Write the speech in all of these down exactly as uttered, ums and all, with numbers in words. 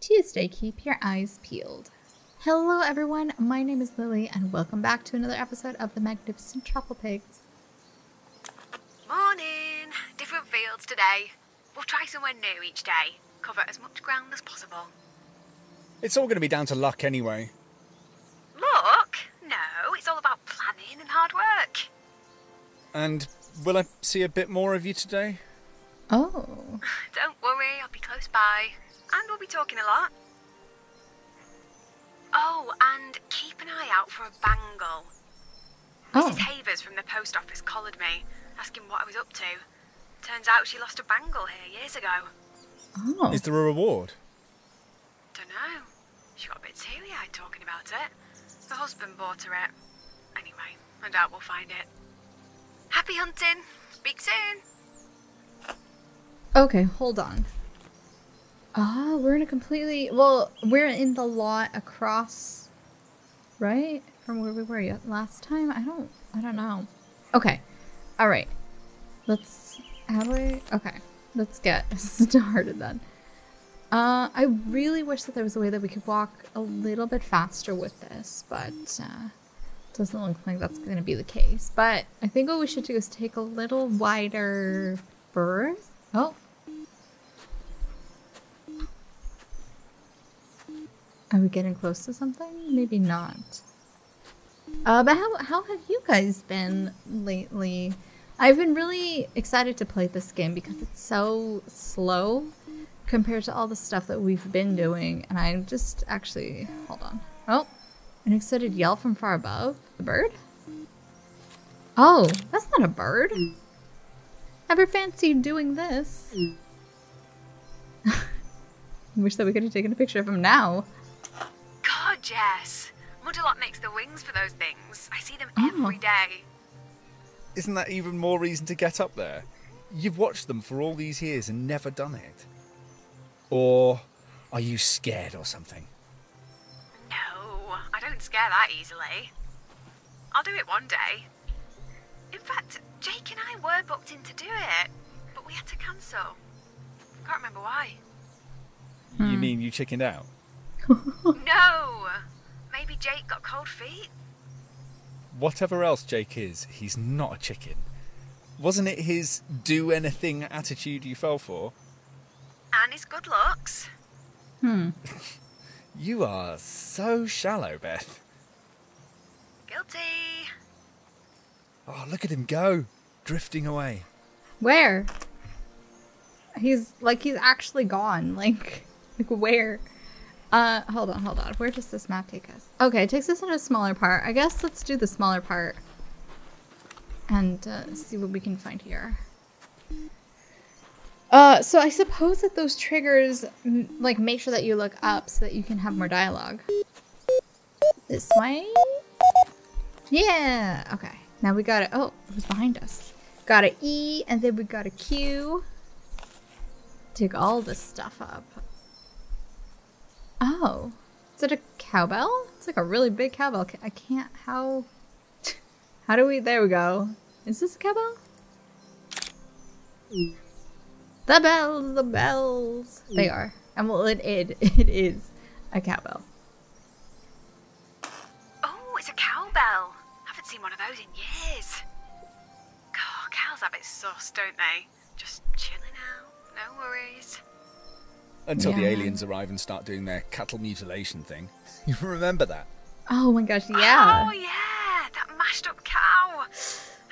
Tuesday, keep your eyes peeled. Hello everyone, my name is Lily and welcome back to another episode of the Magnificent Truffle Pigs. Morning! Different fields today. We'll try somewhere new each day. Cover as much ground as possible. It's all going to be down to luck anyway. Luck? No, it's all about planning and hard work. And will I see a bit more of you today? Oh. Don't worry, I'll be close by. And we'll be talking a lot. Oh, and keep an eye out for a bangle. Oh. Missus Havers from the post office collared me, asking what I was up to. Turns out she lost a bangle here years ago. Oh. Is there a reward? Dunno. She got a bit teary-eyed talking about it. Her husband bought her it. Anyway, I doubt we'll find it. Happy hunting! Speak soon! Okay, hold on. Ah, oh, we're in a completely... Well, we're in the lot across... Right? From where we were yet last time? I don't... I don't know. Okay. Alright. Let's... How do I... Okay. Let's get started then. Uh, I really wish that there was a way that we could walk a little bit faster with this, but... Uh, doesn't look like that's going to be the case. But I think what we should do is take a little wider berth. Oh. Are we getting close to something? Maybe not. Uh, but how, how have you guys been lately? I've been really excited to play this game because it's so slow compared to all the stuff that we've been doing. And I'm just actually... Hold on. Oh, an excited yell from far above. The bird? Oh, that's not a bird. Ever fancied doing this? Wish that we could have taken a picture of him now. Yes, Mudderlot makes the wings for those things. I see them oh. every day. Isn't that even more reason to get up there? You've watched them for all these years and never done it. Or are you scared or something? No, I don't scare that easily. I'll do it one day. In fact, Jake and I were booked in to do it, but we had to cancel. I can't remember why. You hmm. mean you chickened out? No! Maybe Jake got cold feet? Whatever else Jake is, he's not a chicken. Wasn't it his do-anything attitude you fell for? And his good looks. Hmm. You are so shallow, Beth. Guilty. Oh, look at him go. Drifting away. Where? He's, like, he's actually gone. Like, like where? Uh, hold on, hold on. Where does this map take us? Okay, it takes us into a smaller part. I guess let's do the smaller part. And, uh, see what we can find here. Uh, so I suppose that those triggers, m like, make sure that you look up so that you can have more dialogue. This way? Yeah! Okay. Now we got it. Oh, it was behind us. Got an E, and then we got a Q. Dig all this stuff up. Oh, is it a cowbell? It's like a really big cowbell. I can't, how, how do we, there we go. Is this a cowbell? The bells, the bells. They are. And well, it, it, it is a cowbell. Oh, it's a cowbell. I haven't seen one of those in years. God, cows have it sauce, don't they? Just chilling out, no worries. Until yeah. the aliens arrive and start doing their cattle mutilation thing. You remember that? Oh my gosh, yeah. Oh yeah, that mashed up cow.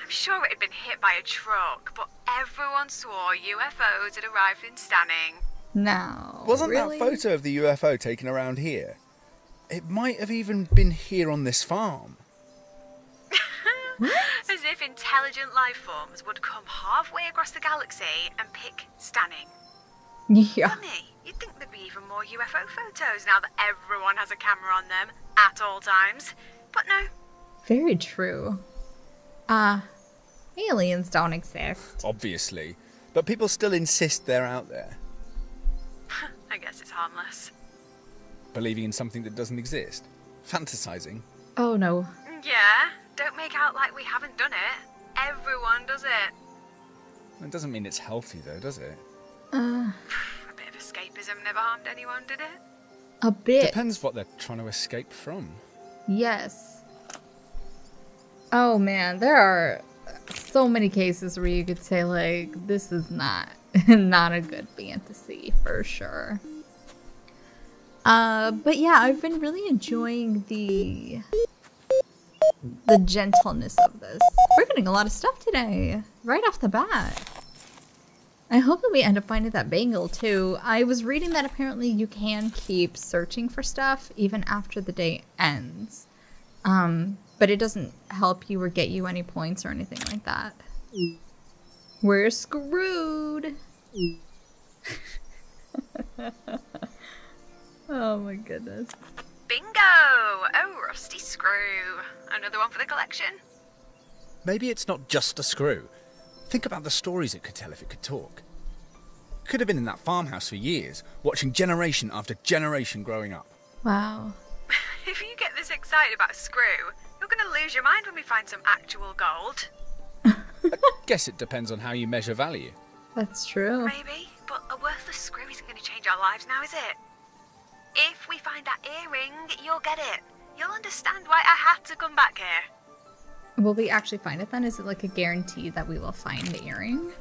I'm sure it had been hit by a truck, but everyone swore U F Os had arrived in Stanning. No, Wasn't really? that photo of the U F O taken around here? It might have even been here on this farm. As if intelligent life forms would come halfway across the galaxy and pick Stanning. Yeah. Funny, you'd think there'd be even more U F O photos now that everyone has a camera on them at all times, but no. Very true. Uh, aliens don't exist. Obviously, but people still insist they're out there. I guess it's harmless. Believing in something that doesn't exist? Fantasizing? Oh no. Yeah, don't make out like we haven't done it. Everyone does it. It doesn't mean it's healthy though, does it? Uh, a bit of escapism never harmed anyone, did it? A bit. Depends what they're trying to escape from. Yes. Oh man, there are so many cases where you could say like, this is not, not a good fantasy for sure. Uh, but yeah, I've been really enjoying the the gentleness of this. We're getting a lot of stuff today, right off the bat. I hope that we end up finding that bangle too. I was reading that apparently you can keep searching for stuff even after the day ends. Um, but it doesn't help you or get you any points or anything like that. We're screwed. Oh my goodness. Bingo! Oh, rusty screw. Another one for the collection. Maybe it's not just a screw. Think about the stories it could tell if it could talk. Could have been in that farmhouse for years, watching generation after generation growing up. Wow. If you get this excited about a screw, you're going to lose your mind when we find some actual gold. I guess it depends on how you measure value. That's true. Maybe, but a worthless screw isn't going to change our lives now, is it? If we find that earring, you'll get it. You'll understand why I had to come back here. Will we actually find it then? Is it like a guarantee that we will find the earring?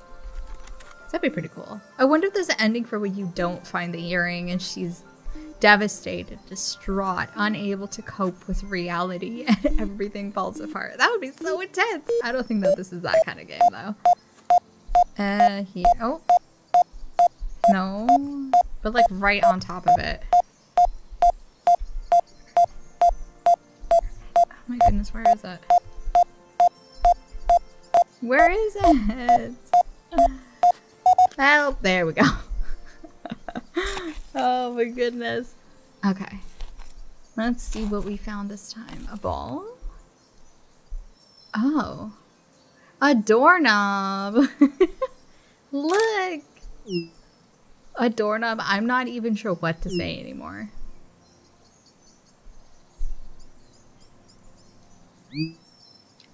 That'd be pretty cool. I wonder if there's an ending for when you don't find the earring and she's devastated, distraught, unable to cope with reality, and everything falls apart. That would be so intense. I don't think that this is that kind of game though. Uh, here. Oh. No. But like right on top of it. Oh my goodness, where is it? Where is it? Well, there we go. Oh my goodness. Okay. Let's see what we found this time. A ball? Oh. A doorknob! Look! A doorknob? I'm not even sure what to say anymore.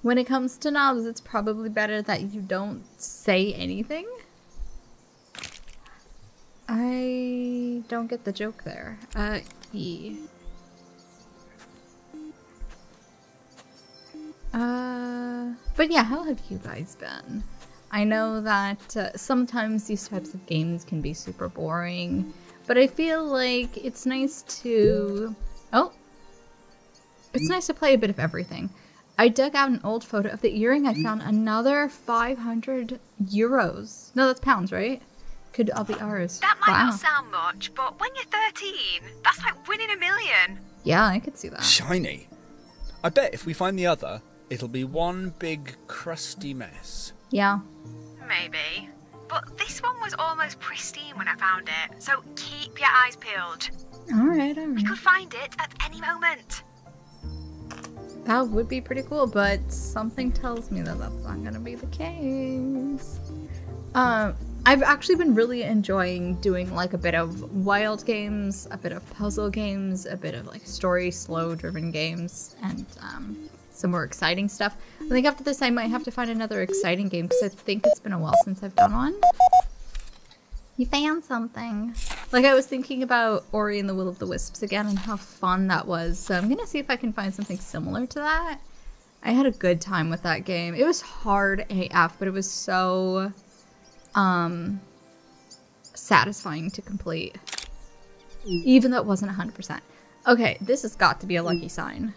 When it comes to knobs, it's probably better that you don't say anything. I don't get the joke there. Uh, E. Uh, but yeah, how have you guys been? I know that uh, sometimes these types of games can be super boring, but I feel like it's nice to... Oh! It's nice to play a bit of everything. I dug out an old photo of the earring. I found another five hundred euros. No, that's pounds, right? Could all be ours. That might wow. not sound much, but when you're thirteen, that's like winning a million. Yeah, I could see that. Shiny. I bet if we find the other, it'll be one big crusty mess. Yeah. Maybe. But this one was almost pristine when I found it, so keep your eyes peeled. All right, all right. We could find it at any moment. That would be pretty cool, but something tells me that that's not gonna be the case. Um, I've actually been really enjoying doing like a bit of wild games, a bit of puzzle games, a bit of like story slow driven games, and um, some more exciting stuff. I think after this I might have to find another exciting game because I think it's been a while since I've done one. You found something. Like I was thinking about Ori and the Will of the Wisps again and how fun that was. So I'm gonna see if I can find something similar to that. I had a good time with that game. It was hard A F, but it was so um, satisfying to complete. Even though it wasn't one hundred percent. Okay, this has got to be a lucky sign.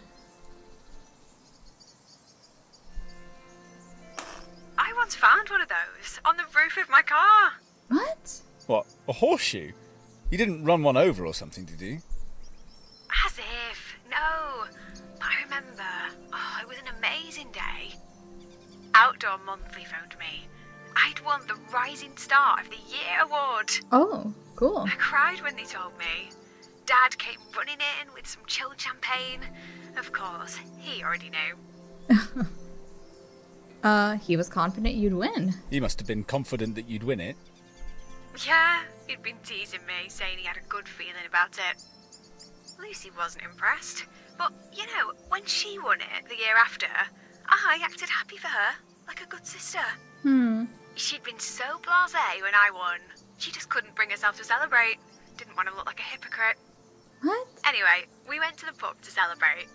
I once found one of those on the roof of my car. What? What? A horseshoe? You didn't run one over or something, did you? As if. No. But I remember. Oh, it was an amazing day. Outdoor Monthly phoned me. I'd won the Rising Star of the Year award. Oh, cool. I cried when they told me. Dad came running in with some chilled champagne. Of course, he already knew. uh, he was confident you'd win. He must have been confident that you'd win it. Yeah, he'd been teasing me, saying he had a good feeling about it. Lucy wasn't impressed, but, you know, when she won it the year after, I acted happy for her, like a good sister. Hmm. She'd been so blasé when I won. She just couldn't bring herself to celebrate. Didn't want to look like a hypocrite. What? Anyway, we went to the pub to celebrate.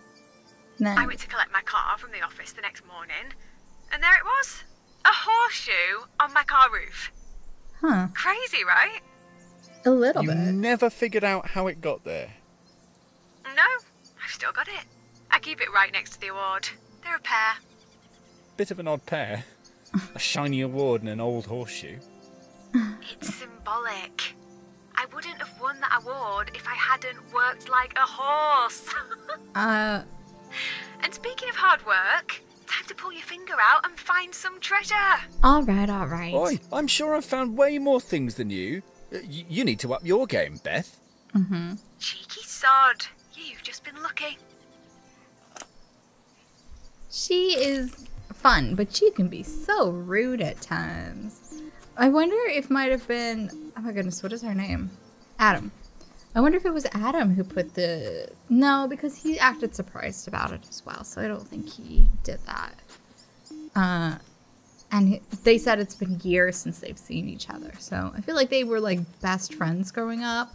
Nice. I went to collect my car from the office the next morning, and there it was. A horseshoe on my car roof. Huh. Crazy, right? A little you bit. You never figured out how it got there? No, I've still got it. I keep it right next to the award. They're a pair. Bit of an odd pair. A shiny award and an old horseshoe. It's symbolic. I wouldn't have won that award if I hadn't worked like a horse. uh. And speaking of hard work, time to pull your finger out and find some treasure. All right, all right. Oi, I'm sure I've found way more things than you. You need to up your game, Beth. Mm-hmm. Cheeky sod. You've just been lucky. She is fun, but she can be so rude at times. I wonder if might have been... Oh my goodness, what is her name? Adam. I wonder if it was Adam who put the... No, because he acted surprised about it as well, so I don't think he did that. Uh, and he, they said it's been years since they've seen each other, so I feel like they were like best friends growing up,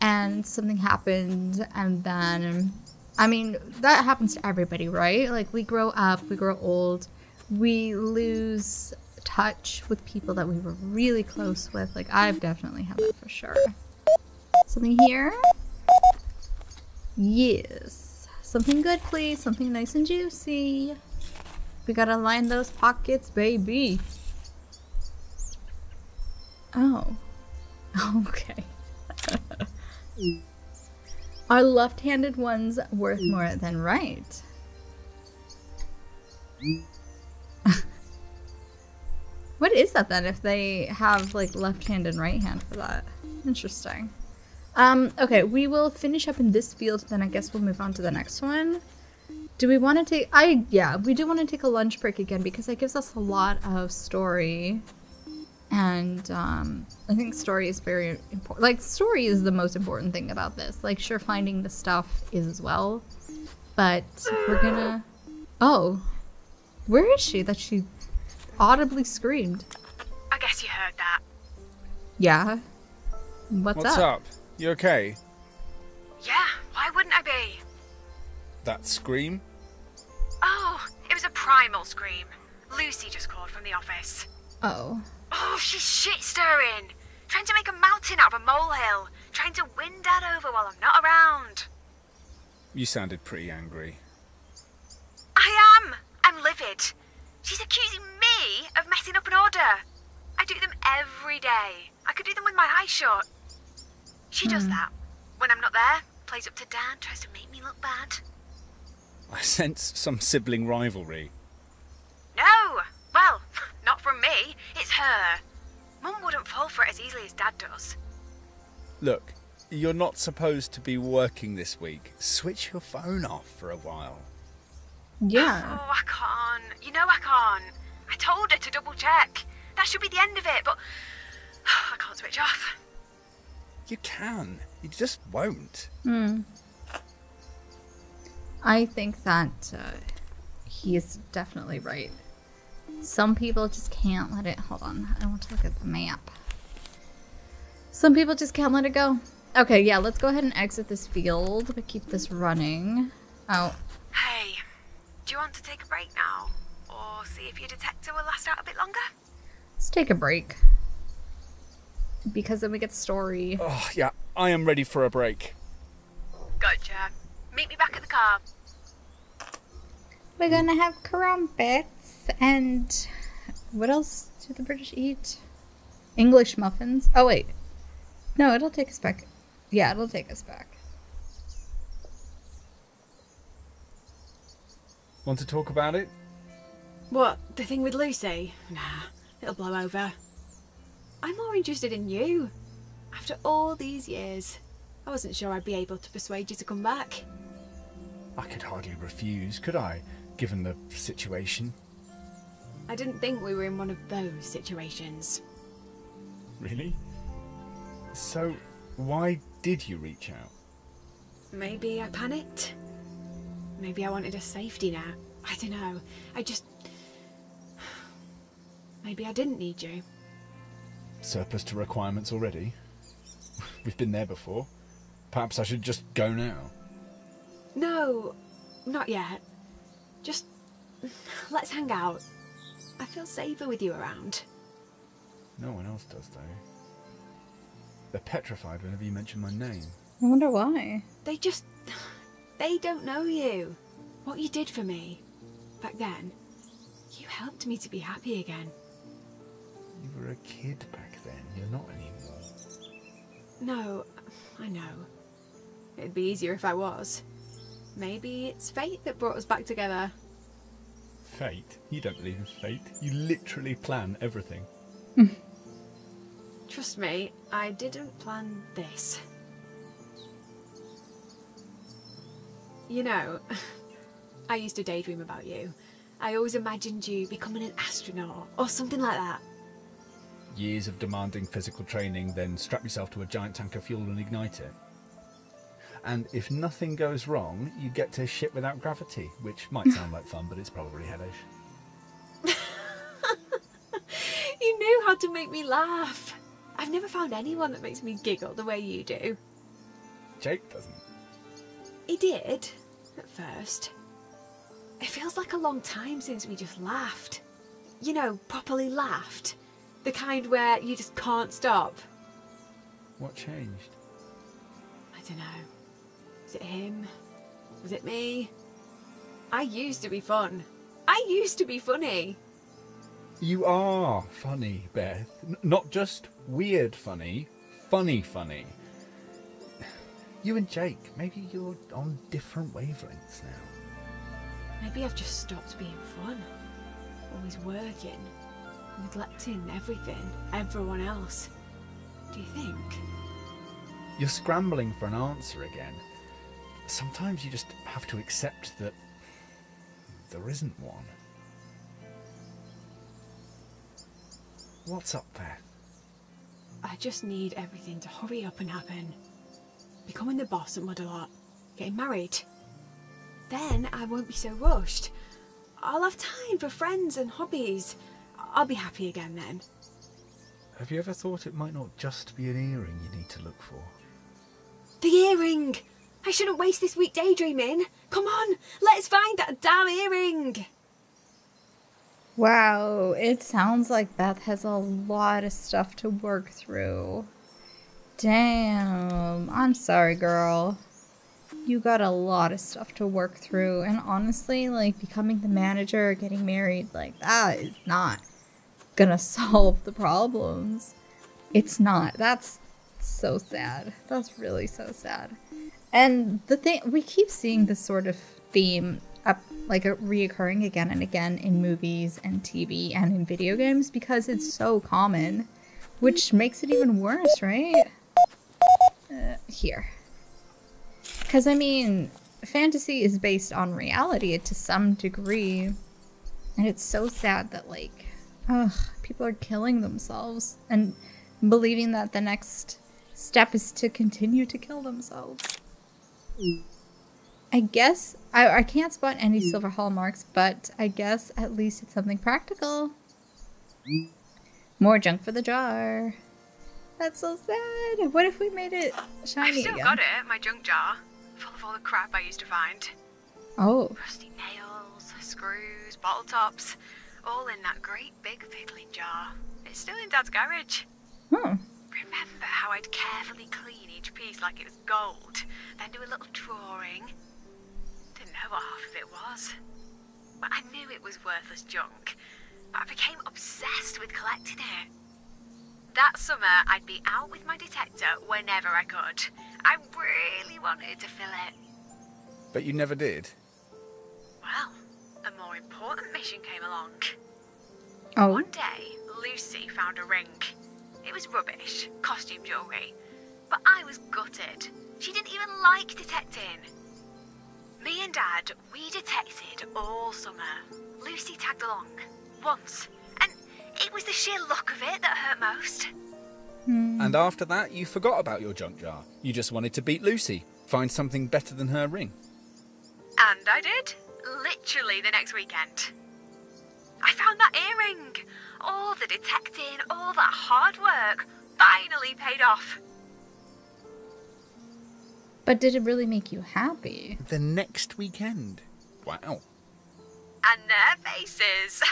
and something happened, and then... I mean, that happens to everybody, right? Like, we grow up, we grow old, we lose touch with people that we were really close with. Like, I've definitely had that for sure. Something here? Yes. Something good, please. Something nice and juicy. We gotta line those pockets, baby. Oh. Okay. Are left-handed ones worth more than right? What is that then if they have like left hand and right hand for that? Interesting. Um, okay, we will finish up in this field, then I guess we'll move on to the next one. Do we want to take... I Yeah, we do want to take a lunch break again because that gives us a lot of story. And um, I think story is very important. Like, story is the most important thing about this. Like, sure, finding the stuff is as well. But we're gonna... Oh. Where is she that she audibly screamed? I guess you heard that. Yeah? What's, What's up? up? You okay? Yeah, why wouldn't I be? That scream? Oh, it was a primal scream. Lucy just called from the office. Oh. Oh, she's shit-stirring. Trying to make a mountain out of a molehill. Trying to win Dad over while I'm not around. You sounded pretty angry. I am. I'm livid. She's accusing me of messing up an order. I do them every day. I could do them with my eyes shut. She does that. When I'm not there, plays up to Dad, tries to make me look bad. I sense some sibling rivalry. No! Well, not from me. It's her. Mum wouldn't fall for it as easily as Dad does. Look, you're not supposed to be working this week. Switch your phone off for a while. Yeah. Oh, I can't. You know I can't. I told her to double check. That should be the end of it, but I can't switch off. You can. You just won't. Mm. I think that uh, he is definitely right. Some people just can't let it... Hold on. I want to look at the map. Some people just can't let it go. Okay, yeah. Let's go ahead and exit this field, but keep this running. Oh. Hey. Do you want to take a break now? Or see if your detector will last out a bit longer? Let's take a break. Because then we get story. Oh, yeah. I am ready for a break. Gotcha. Meet me back at the car. We're gonna have crumpets and... What else do the British eat? English muffins? Oh, wait. No, it'll take us back. Yeah, it'll take us back. Want to talk about it? What? The thing with Lucy? Nah, it'll blow over. I'm more interested in you. After all these years, I wasn't sure I'd be able to persuade you to come back. I could hardly refuse, could I, given the situation? I didn't think we were in one of those situations. Really? So, why did you reach out? Maybe I panicked. Maybe I wanted a safety net. I don't know. I just... Maybe I didn't need you. Surplus to requirements already. We've been there before. Perhaps I should just go now. No, not yet. Just let's hang out. I feel safer with you around. No one else does, though. They're petrified whenever you mention my name. I wonder why. They just... they don't know you. What you did for me back then. You helped me to be happy again. You were a kid back then. You're not anymore. No, I know. It'd be easier if I was. Maybe it's fate that brought us back together. Fate? You don't believe in fate. You literally plan everything. Trust me, I didn't plan this. You know, I used to daydream about you. I always imagined you becoming an astronaut or something like that. Years of demanding physical training, then strap yourself to a giant tank of fuel and ignite it. And if nothing goes wrong, you get to a ship without gravity, which might sound like fun, but it's probably hellish. You knew how to make me laugh. I've never found anyone that makes me giggle the way you do. Jake doesn't. He did, at first. It feels like a long time since we just laughed. You know, properly laughed. The kind where you just can't stop. What changed? I don't know. Was it him? Was it me? I used to be fun. I used to be funny. You are funny, Beth. N- not just weird funny, funny funny. You and Jake, maybe you're on different wavelengths now. Maybe I've just stopped being fun. Always working. Neglecting everything, everyone else. Do you think? You're scrambling for an answer again. Sometimes you just have to accept that there isn't one. What's up there? I just need everything to hurry up and happen. Becoming the boss at Mudderlot, getting married. Then I won't be so rushed. I'll have time for friends and hobbies. I'll be happy again then. Have you ever thought it might not just be an earring you need to look for? The earring! I shouldn't waste this week daydreaming. Come on, let's find that damn earring! Wow, it sounds like Beth has a lot of stuff to work through. Damn, I'm sorry, girl. You got a lot of stuff to work through, and honestly, like, becoming the manager, getting married, like, that is not gonna solve the problems. It's not. That's so sad. That's really so sad. And the thing, we keep seeing this sort of theme up, like, a reoccurring again and again in movies and T V and in video games because it's so common, which makes it even worse, right? Uh, here. Because, I mean, fantasy is based on reality to some degree, and it's so sad that, like, ugh, people are killing themselves and believing that the next step is to continue to kill themselves. I guess, I, I can't spot any silver hallmarks, but I guess at least it's something practical. More junk for the jar. That's so sad. What if we made it shiny again? I've still got it, my junk jar. Full of all the crap I used to find. Oh. Rusty nails, screws, bottle tops. All in that great big fiddling jar. It's still in Dad's garage. Hmm. Remember how I'd carefully clean each piece like it was gold, then do a little drawing. Didn't know what half of it was. But I knew it was worthless junk. I became obsessed with collecting it. That summer, I'd be out with my detector whenever I could. I really wanted to fill it. But you never did? Well, a more important mission came along. Oh. One day, Lucy found a ring. It was rubbish, costume jewellery. But I was gutted. She didn't even like detecting. Me and Dad, we detected all summer. Lucy tagged along, once. It was the sheer luck of it that hurt most. Hmm. And after that, you forgot about your junk jar. You just wanted to beat Lucy, find something better than her ring. And I did. Literally the next weekend. I found that earring. All the detecting, all that hard work finally paid off. But did it really make you happy? The next weekend. Wow. And their faces.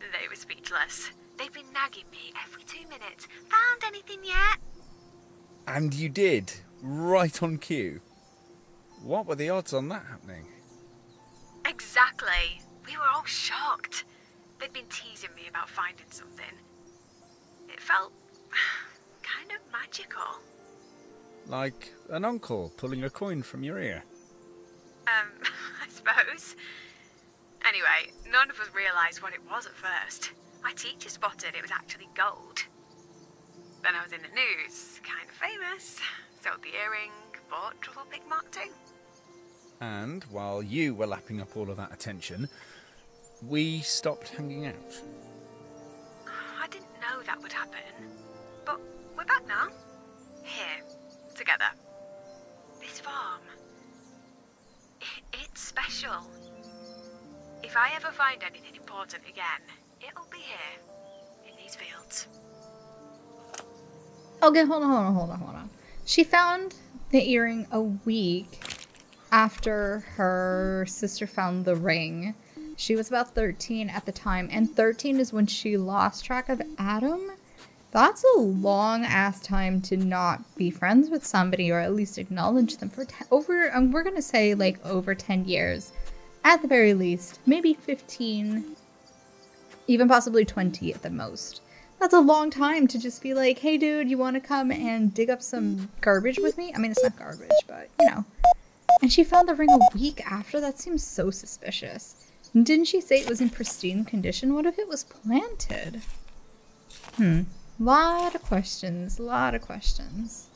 They were speechless. They've been nagging me every two minutes. Found anything yet? And you did. Right on cue. What were the odds on that happening? Exactly. We were all shocked. They'd been teasing me about finding something. It felt kind of magical. Like an uncle pulling a coin from your ear. Um, I suppose. Anyway, none of us realised what it was at first. My teacher spotted it was actually gold. Then I was in the news, kind of famous. Sold the earring, bought Trufflepig Mark two. And while you were lapping up all of that attention, we stopped hanging out. I didn't know that would happen. But we're back now. Here, together. This farm. It's special. If I ever find anything important again, it'll be here, in these fields. Okay, hold on, hold on, hold on, hold on. She found the earring a week after her sister found the ring. She was about thirteen at the time, and thirteen is when she lost track of Adam. That's a long-ass time to not be friends with somebody, or at least acknowledge them for over, and um, we're gonna say like over ten years. At the very least, maybe fifteen, even possibly twenty at the most. That's a long time to just be like, hey dude, you wanna come and dig up some garbage with me? I mean, it's not garbage, but you know. And she found the ring a week after? That seems so suspicious. And didn't she say it was in pristine condition? What if it was planted? Hmm, lot of questions, lot of questions.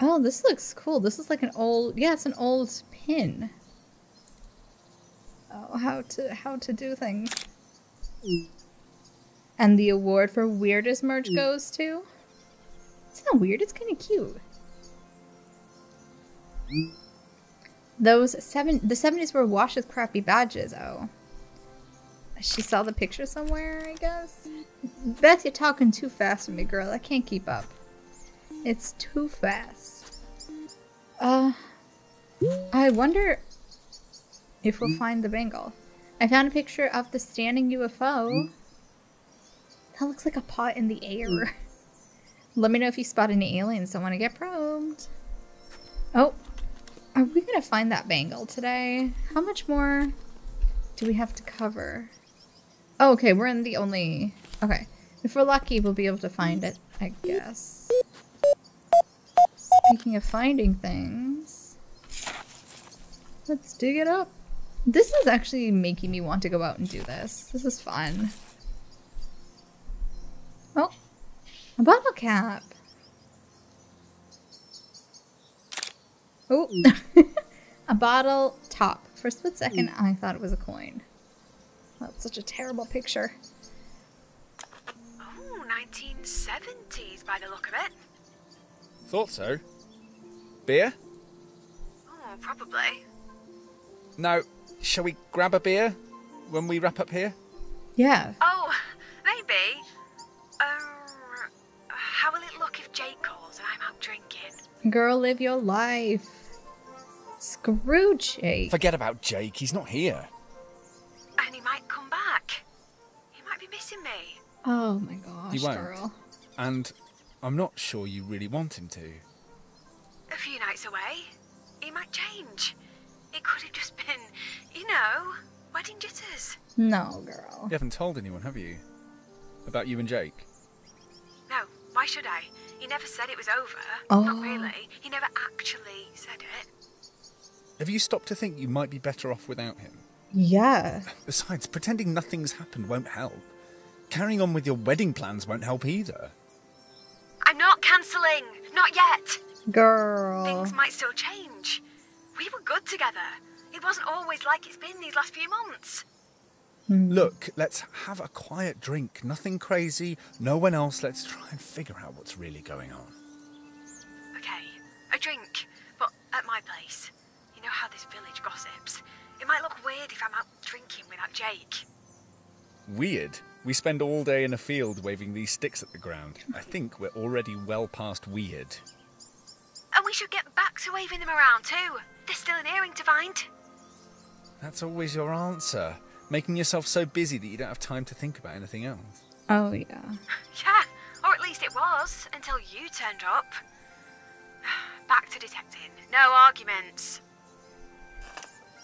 Oh, this looks cool. This is like an old, yeah, it's an old pin. Oh, how to how to do things. And the award for weirdest merch goes to? It's not weird, it's kind of cute. Those seven the seventies were washed with crappy badges. Oh, she saw the picture somewhere, I guess. Beth, you're talking too fast with me, girl. I can't keep up. It's too fast. Uh, I wonder if we'll find the bangle. I found a picture of the standing U F O. That looks like a pot in the air. Let me know if you spot any aliens that want to get probed. Oh, are we going to find that bangle today? How much more do we have to cover? Oh, okay, we're in the only... Okay, if we're lucky, we'll be able to find it, I guess. Speaking of finding things, let's dig it up. This is actually making me want to go out and do this. This is fun. Oh, a bottle cap. Oh, a bottle top. For a split second, I thought it was a coin. That's such a terrible picture. Oh, nineteen seventies by the look of it. Thought so. Beer? Oh, probably. Now, shall we grab a beer when we wrap up here? Yeah. Oh, maybe. Um, how will it look if Jake calls and I'm out drinking? Girl, live your life. Screw Jake. Forget about Jake. He's not here. And he might come back. He might be missing me. Oh my gosh, he won't. Girl. And I'm not sure you really want him to. A few nights away, he might change. It could have just been, you know, wedding jitters. No, girl. You haven't told anyone, have you? About you and Jake? No, why should I? He never said it was over. Oh. Not really. He never actually said it. Have you stopped to think you might be better off without him? Yeah. Besides, pretending nothing's happened won't help. Carrying on with your wedding plans won't help either. I'm not cancelling. Not yet. Girl. Things might still change. We were good together. It wasn't always like it's been these last few months. Mm. Look, let's have a quiet drink. Nothing crazy. No one else. Let's try and figure out what's really going on. Okay. A drink. But at my place. You know how this village gossips. It might look weird if I'm out drinking without Jake. Weird? We spend all day in a field waving these sticks at the ground. I think we're already well past weird. And we should get back to waving them around too. There's still an earring to find. That's always your answer. Making yourself so busy that you don't have time to think about anything else. Oh, yeah. Yeah, or at least it was, until you turned up. Back to detecting. No arguments.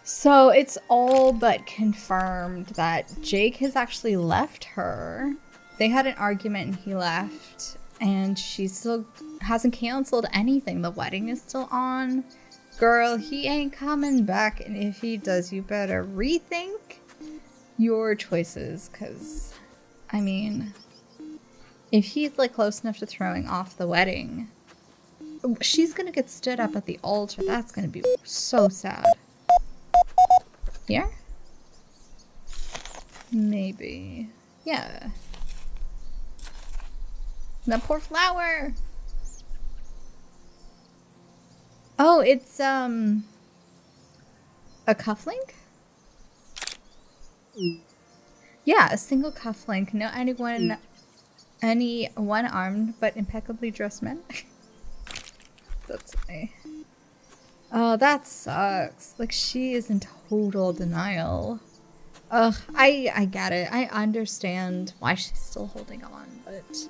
So it's all but confirmed that Jake has actually left her. They had an argument and he left, and she still hasn't canceled anything. The wedding is still on. Girl, he ain't coming back, and if he does, you better rethink your choices, because, I mean, if he's like close enough to throwing off the wedding, she's gonna get stood up at the altar. That's gonna be so sad. Here? Maybe. Yeah. That poor flower! Oh, it's, um, a cufflink? Yeah, a single cufflink. No anyone, any one-armed but impeccably dressed men. That's funny. Oh, that sucks. Like, she is in total denial. Ugh, I, I get it. I understand why she's still holding on, but...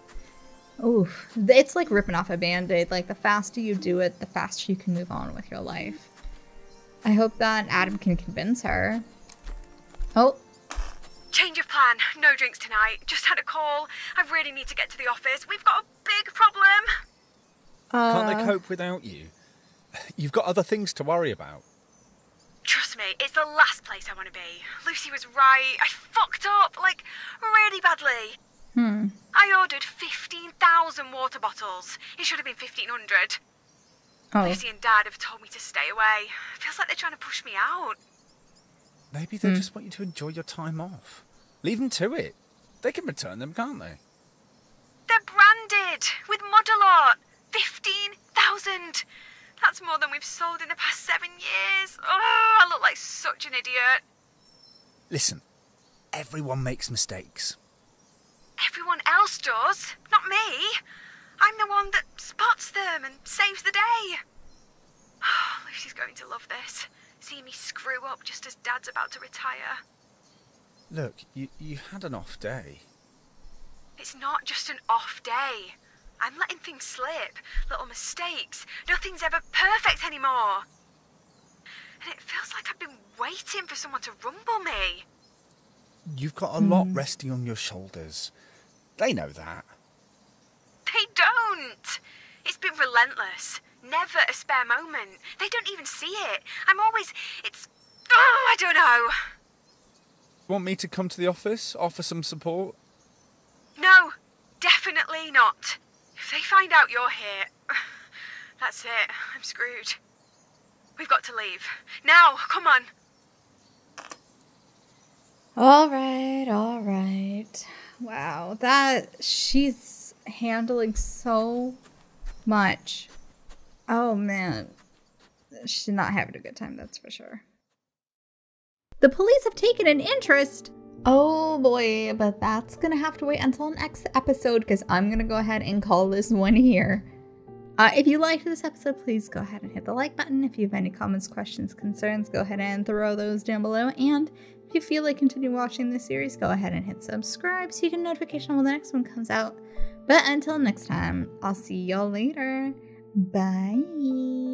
Oof. It's like ripping off a band-aid. Like, the faster you do it, the faster you can move on with your life. I hope that Adam can convince her. Oh. Change of plan. No drinks tonight. Just had a call. I really need to get to the office. We've got a big problem. Uh, Can't they cope without you? You've got other things to worry about. Trust me, it's the last place I want to be. Lucy was right. I fucked up, like, really badly. Hmm. I ordered fifteen thousand water bottles. It should have been fifteen hundred. Oh. Lucy and Dad have told me to stay away. It feels like they're trying to push me out. Maybe they hmm. just want you to enjoy your time off. Leave them to it. They can return them, can't they? They're branded with Model Art. fifteen thousand. That's more than we've sold in the past seven years. Oh, I look like such an idiot. Listen, everyone makes mistakes. Everyone else does, not me. I'm the one that spots them and saves the day. Oh, Lucy's going to love this. Seeing me screw up just as Dad's about to retire. Look, you, you had an off day. It's not just an off day. I'm letting things slip, little mistakes. Nothing's ever perfect anymore. And it feels like I've been waiting for someone to rumble me. You've got a mm. lot resting on your shoulders. They know that. They don't. It's been relentless. Never a spare moment. They don't even see it. I'm always... It's... Oh, I don't know. Want me to come to the office? Offer some support? No, definitely not. If they find out you're here, that's it. I'm screwed. We've got to leave. Now, come on. All right, all right. Wow, that... She's handling so much. Oh, man. She's not having a good time, that's for sure. The police have taken an interest! Oh boy, but that's gonna have to wait until next episode, because I'm gonna go ahead and call this one here. Uh, if you liked this episode, please go ahead and hit the like button. If you have any comments, questions, concerns, go ahead and throw those down below. And if you feel like continue watching this series, go ahead and hit subscribe so you get a notification when the next one comes out. But until next time, I'll see y'all later. Bye.